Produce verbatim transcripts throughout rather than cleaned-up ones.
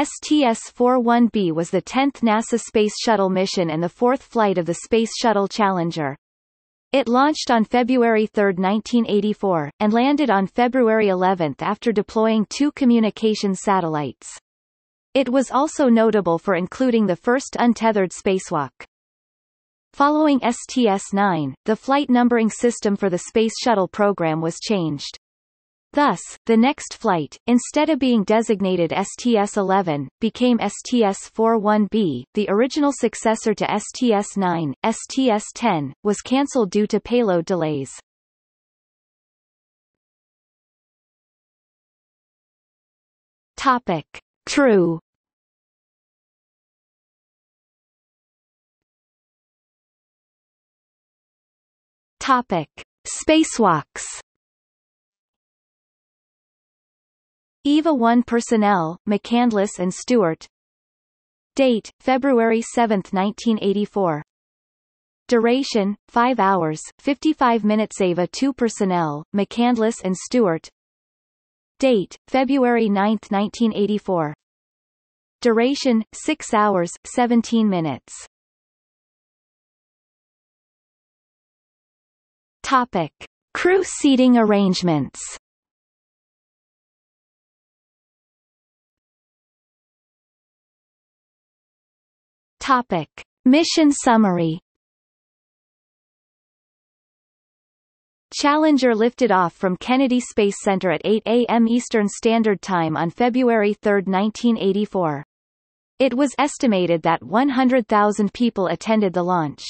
S T S forty-one B was the tenth NASA Space Shuttle mission and the fourth flight of the Space Shuttle Challenger. It launched on February third, nineteen eighty-four, and landed on February eleventh after deploying two communication satellites. It was also notable for including the first untethered spacewalk. Following S T S nine, the flight numbering system for the Space Shuttle program was changed. Thus, the next flight, instead of being designated S T S eleven, became S T S forty-one B. The original successor to S T S nine, S T S ten, was cancelled due to payload delays. Topic: Crew. Topic: Spacewalks. EVA one personnel, McCandless and Stewart. Date, February seventh, nineteen eighty-four. Duration, five hours, fifty-five minutes. EVA two personnel, McCandless and Stewart. Date, February ninth, nineteen eighty-four. Duration, six hours, seventeen minutes. Topic: Crew seating arrangements. Topic: Mission summary. Challenger lifted off from Kennedy Space Center at eight A M Eastern Standard Time on February third, nineteen eighty-four. It was estimated that one hundred thousand people attended the launch.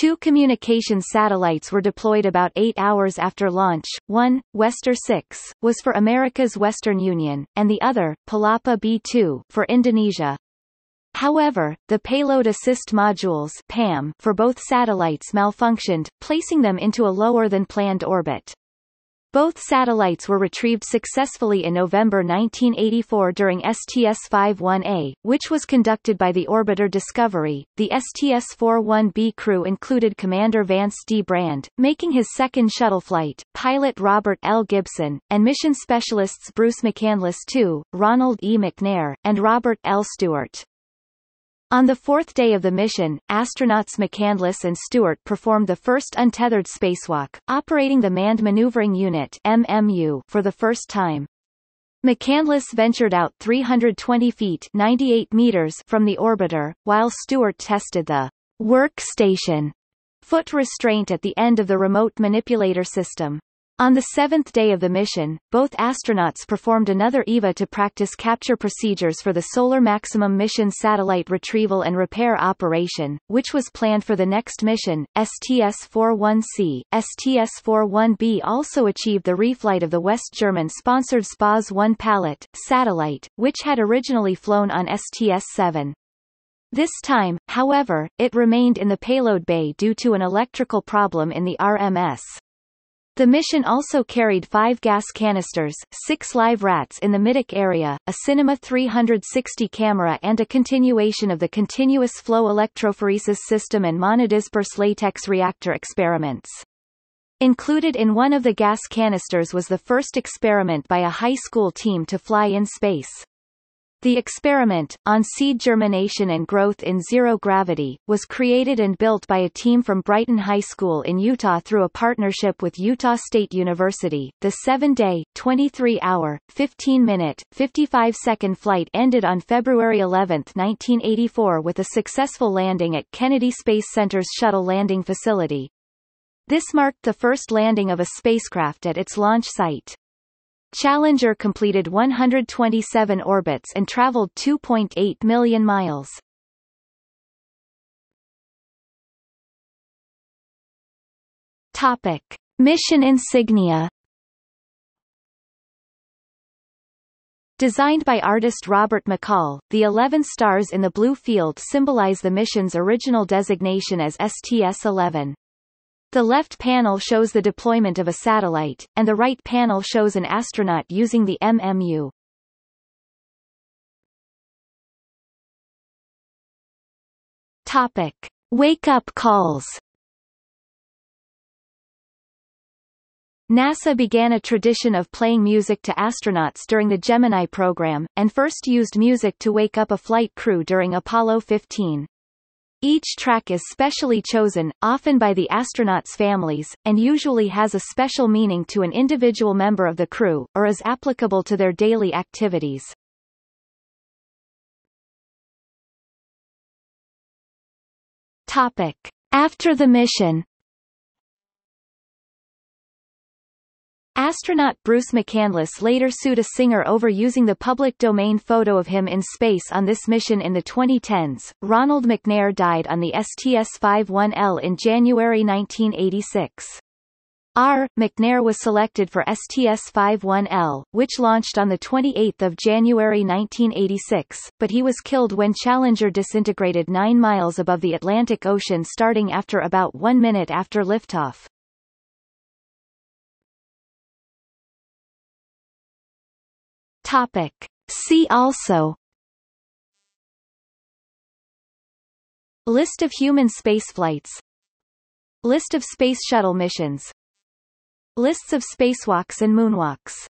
Two communication satellites were deployed about eight hours after launch. One, Westar six, was for America's Western Union, and the other, Palapa B two, for Indonesia. However, the Payload Assist Modules (P A M) for both satellites malfunctioned, placing them into a lower-than-planned orbit. Both satellites were retrieved successfully in November nineteen eighty-four during S T S fifty-one A, which was conducted by the orbiter Discovery. The S T S forty-one B crew included Commander Vance D. Brand, making his second shuttle flight, pilot Robert L. Gibson, and mission specialists Bruce McCandless the second, Ronald E. McNair, and Robert L. Stewart. On the fourth day of the mission, astronauts McCandless and Stewart performed the first untethered spacewalk, operating the Manned Maneuvering Unit (M M U) for the first time. McCandless ventured out three hundred twenty feet (ninety-eight meters) from the orbiter, while Stewart tested the workstation foot restraint at the end of the remote manipulator system. On the seventh day of the mission, both astronauts performed another EVA to practice capture procedures for the Solar Maximum Mission satellite retrieval and repair operation, which was planned for the next mission. S T S forty-one C, S T S forty-one B also achieved the reflight of the West German-sponsored SPAS one Palette satellite, which had originally flown on S T S seven. This time, however, it remained in the payload bay due to an electrical problem in the R M S. The mission also carried five gas canisters, six live rats in the MEDIC area, a Cinema three sixty camera, and a continuation of the continuous flow electrophoresis system and monodisperse latex reactor experiments. Included in one of the gas canisters was the first experiment by a high school team to fly in space. The experiment, on seed germination and growth in zero gravity, was created and built by a team from Brighton High School in Utah through a partnership with Utah State University. The seven-day, twenty-three-hour, fifteen-minute, fifty-five-second flight ended on February eleventh, nineteen eighty-four with a successful landing at Kennedy Space Center's shuttle landing facility. This marked the first landing of a spacecraft at its launch site. Challenger completed one hundred twenty-seven orbits and traveled two point eight million miles. Topic: Mission insignia. Designed by artist Robert McCall, the eleven stars in the blue field symbolize the mission's original designation as S T S eleven. The left panel shows the deployment of a satellite, and the right panel shows an astronaut using the M M U. Topic: Wake-up calls. NASA began a tradition of playing music to astronauts during the Gemini program, and first used music to wake up a flight crew during Apollo fifteen. Each track is specially chosen, often by the astronauts' families, and usually has a special meaning to an individual member of the crew, or is applicable to their daily activities. Topic: After the mission. Astronaut Bruce McCandless later sued a singer over using the public domain photo of him in space on this mission in the twenty tens. Ronald McNair died on the S T S fifty-one L in January nineteen eighty-six. R. McNair was selected for S T S fifty-one L, which launched on the twenty-eighth of January nineteen eighty-six, but he was killed when Challenger disintegrated nine miles above the Atlantic Ocean starting after about one minute after liftoff. Topic. See also: List of human spaceflights, List of space shuttle missions, Lists of spacewalks and moonwalks.